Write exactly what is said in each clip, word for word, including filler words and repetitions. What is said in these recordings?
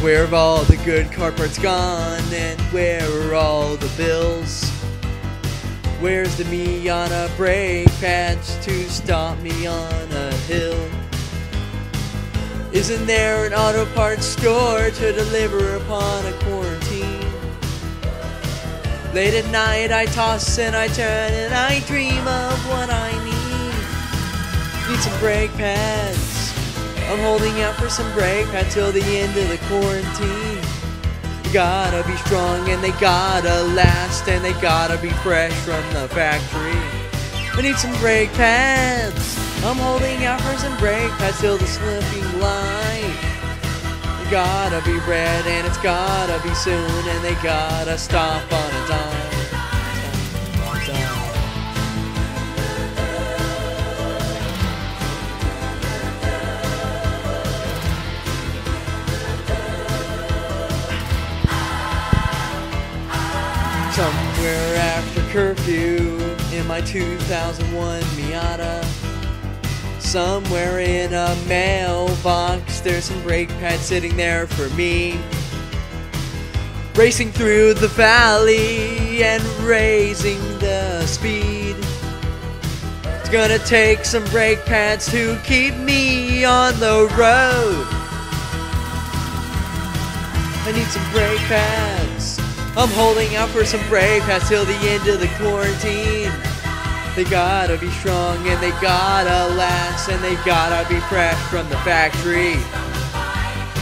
Where have all the good car parts gone, and where are all the bills? Where's the Miata brake pads to stop me on a hill? Isn't there an auto parts store to deliver upon a quarantine? Late at night I toss and I turn and I dream of what I need. Need some brake pads. I'm holding out for some brake pads till the end of the quarantine. They gotta be strong and they gotta last and they gotta be fresh from the factory. I need some brake pads. I'm holding out for some brake pads till the slipping light. They gotta be red and it's gotta be soon and they gotta stop on a dime. Stop on a dime. Somewhere after curfew in my two thousand one Miata. Somewhere in a mailbox, there's some brake pads sitting there for me. Racing through the valley and raising the speed. It's gonna take some brake pads to keep me on the road. I need some brake pads. I'm holding out for some brake pads till the end of the quarantine. They gotta be strong and they gotta last and they gotta be fresh from the factory.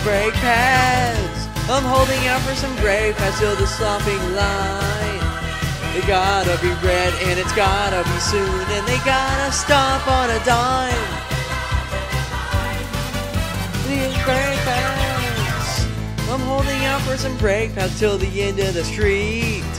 Brake pads. I'm holding out for some brake pads till the stopping line. They gotta be red and it's gotta be soon and they gotta stop on a dime. These brake pads. I'm holding out for some brake pads till the end of the street.